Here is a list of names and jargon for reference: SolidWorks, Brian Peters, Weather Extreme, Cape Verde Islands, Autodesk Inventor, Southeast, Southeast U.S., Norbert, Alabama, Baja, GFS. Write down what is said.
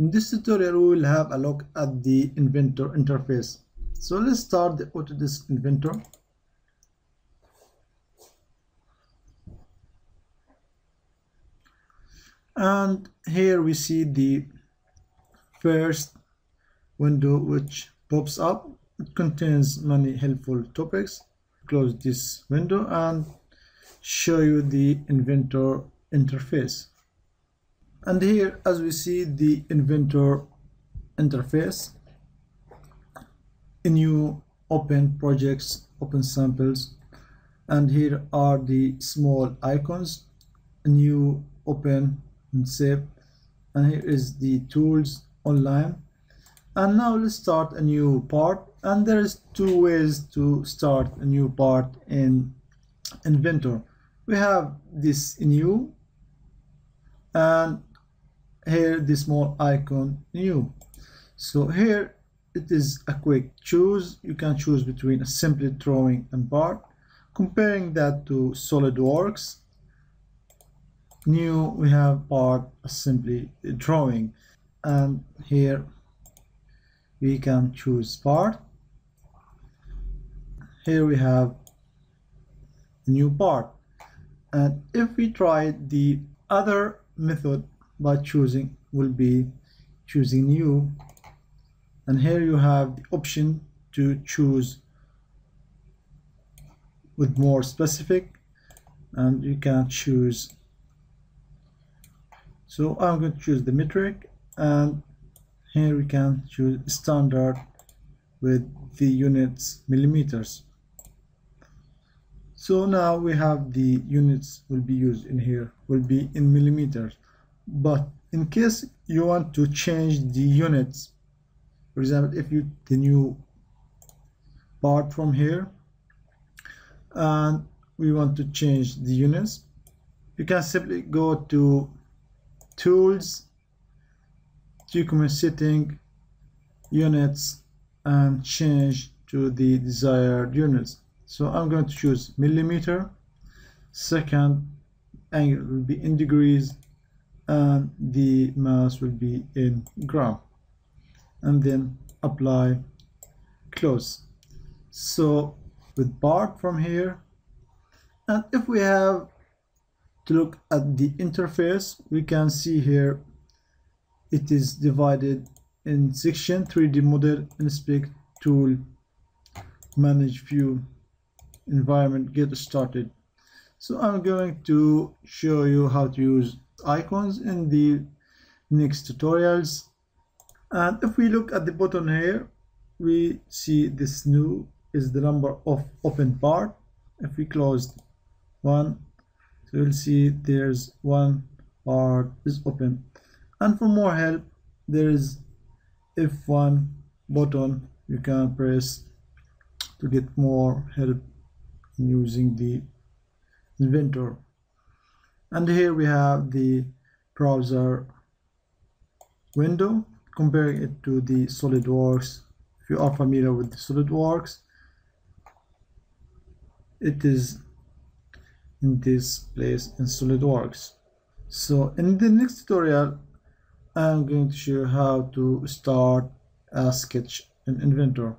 In this tutorial, we will have a look at the Inventor interface. So let's start the Autodesk Inventor. And here we see the first window which pops up. It contains many helpful topics. Close this window and show you the Inventor interface. And here, as we see, the Inventor interface, a new open projects, open samples, and here are the small icons, a new open and save, and here is the tools online. And now let's start a new part, and there is two ways to start a new part in Inventor. We have this new, and here the small icon new. So here it is a quick choose. You can choose between a simple drawing and part. Comparing that to SolidWorks new, we have part simply drawing, and here we can choose part. Here we have new part. And if we try the other method by choosing, will be choosing new, and here you have the option to choose with more specific, and you can choose. So I'm going to choose the metric, and here we can choose standard with the units millimeters. So now we have the units will be used in here, will be in millimeters. But in case you want to change the units, for example, if you the new part from here and we want to change the units, you can simply go to tools, document setting, units, and change to the desired units. So I'm going to choose millimeter, second angle will be in degrees, and the mass will be in gram, and then apply, close. So with part from here, and if we have to look at the interface, we can see here it is divided in section, 3D model, inspect, tool, manage view, environment, get started. So I'm going to show you how to use icons in the next tutorials. And if we look at the button here, we see this new is the number of open part. If we close one, so you'll see there's one part is open. And for more help, there is F1 button you can press to get more help using the Inventor. And here we have the browser window, comparing it to the SolidWorks. If you are familiar with the SolidWorks, it is in this place in SolidWorks. So in the next tutorial, I'm going to show you how to start a sketch in Inventor.